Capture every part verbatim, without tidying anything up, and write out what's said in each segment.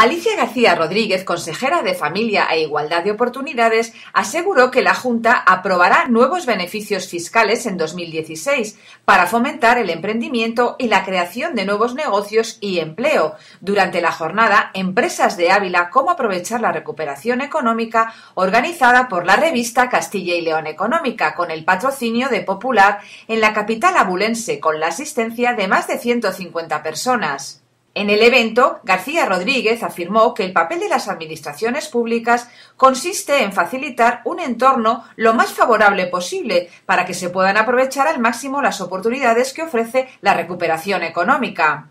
Alicia García Rodríguez, consejera de Familia e Igualdad de Oportunidades, aseguró que la Junta aprobará nuevos beneficios fiscales en dos mil dieciséis para fomentar el emprendimiento y la creación de nuevos negocios y empleo. Durante la jornada, Empresas de Ávila, cómo aprovechar la recuperación económica, organizada por la revista Castilla y León Económica, con el patrocinio de Popular, en la capital abulense, con la asistencia de más de ciento cincuenta personas. En el evento, García Rodríguez afirmó que el papel de las administraciones públicas consiste en facilitar un entorno lo más favorable posible para que se puedan aprovechar al máximo las oportunidades que ofrece la recuperación económica.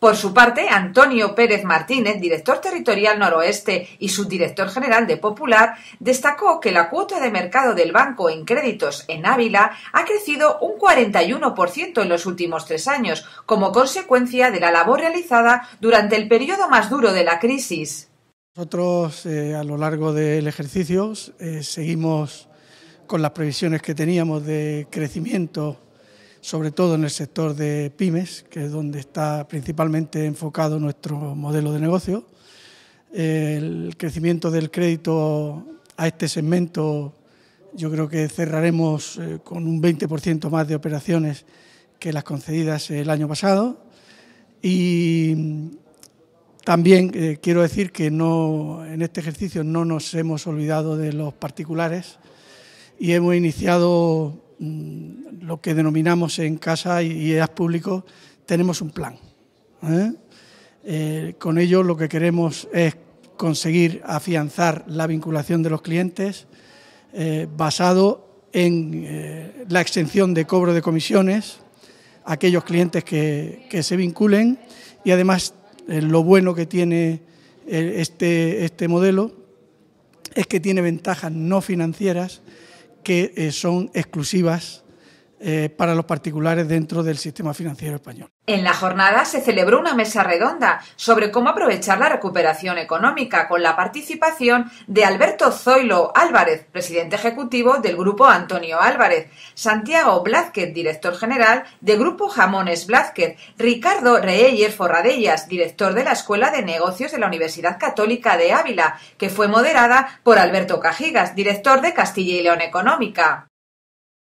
Por su parte, Antonio Pérez Martínez, director territorial noroeste y subdirector general de Popular, destacó que la cuota de mercado del banco en créditos en Ávila ha crecido un cuarenta y uno por ciento en los últimos tres años, como consecuencia de la labor realizada durante el periodo más duro de la crisis. Nosotros, eh, a lo largo del ejercicio, eh, seguimos con las previsiones que teníamos de crecimiento, sobre todo en el sector de pymes, que es donde está principalmente enfocado nuestro modelo de negocio. El crecimiento del crédito a este segmento, yo creo que cerraremos con un veinte por ciento más de operaciones que las concedidas el año pasado. Y también eh, quiero decir que no, en este ejercicio no nos hemos olvidado de los particulares y hemos iniciado lo que denominamos en casa y edad público, tenemos un plan. ¿eh? Eh, con ello lo que queremos es conseguir afianzar la vinculación de los clientes eh, basado en eh, la exención de cobro de comisiones a aquellos clientes que, que se vinculen, y además eh, lo bueno que tiene eh, este, este modelo es que tiene ventajas no financieras que son exclusivas eh, para los particulares dentro del sistema financiero español. En la jornada se celebró una mesa redonda sobre cómo aprovechar la recuperación económica, con la participación de Alberto Zoilo Álvarez, presidente ejecutivo del Grupo Antonio Álvarez, Santiago Blázquez, director general de Grupo Jamones Blázquez, Ricardo Reyer Forradellas, director de la Escuela de Negocios de la Universidad Católica de Ávila, que fue moderada por Alberto Cajigas, director de Castilla y León Económica.